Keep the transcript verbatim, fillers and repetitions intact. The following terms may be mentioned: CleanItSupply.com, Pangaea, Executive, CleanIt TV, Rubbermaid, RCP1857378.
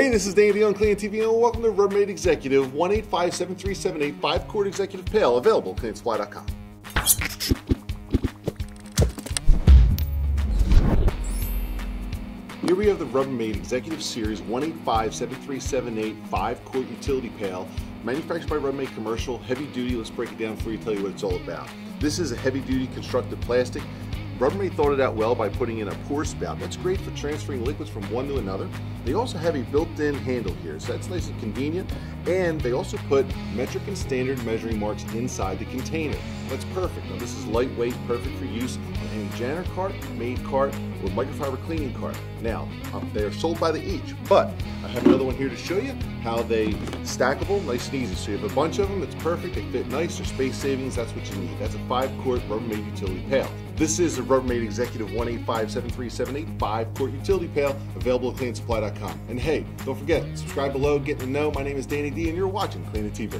Hey, this is Danny on CleanIt T V, and welcome to Rubbermaid Executive one eight five seven three seven eight five quart Executive Pail, available at Clean It Supply dot com. Here we have the Rubbermaid Executive Series one eight five seven three seven eight five quart Utility Pail, manufactured by Rubbermaid Commercial, heavy duty. Let's break it down before you tell you what it's all about. This is a heavy duty constructed plastic. Rubbermaid thought it out well by putting in a pour spout. That's great for transferring liquids from one to another. They also have a built-in handle here, so that's nice and convenient. And they also put metric and standard measuring marks inside the container. That's perfect. Now this is lightweight, perfect for use on any janitor cart, maid cart, or microfiber cleaning cart. Now, um, they are sold by the each, but I have another one here to show you how they stackable, nice and easy. So you have a bunch of them, it's perfect, they fit nice, they're space savings, that's what you need. That's a five quart Rubbermaid Utility Pail. This is a Rubbermaid Executive one eight five seven three seven eight five quart Utility Pail, available at Clean It Supply dot com. And hey, don't forget, subscribe below, get to know. My name is Danny D, and you're watching CleanIt T V.